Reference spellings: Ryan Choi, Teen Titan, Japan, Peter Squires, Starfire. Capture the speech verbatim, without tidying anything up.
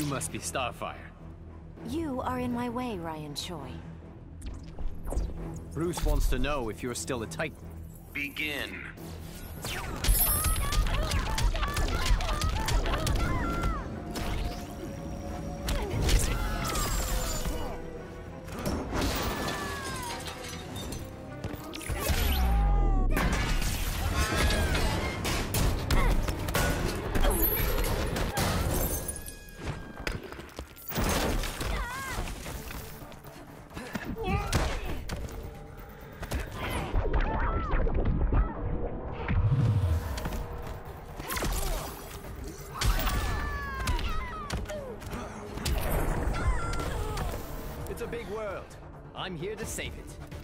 You must be Starfire. You are in my way, Ryan Choi. Bruce wants to know if you're still a Titan. Begin. It's a big world. I'm here to save it.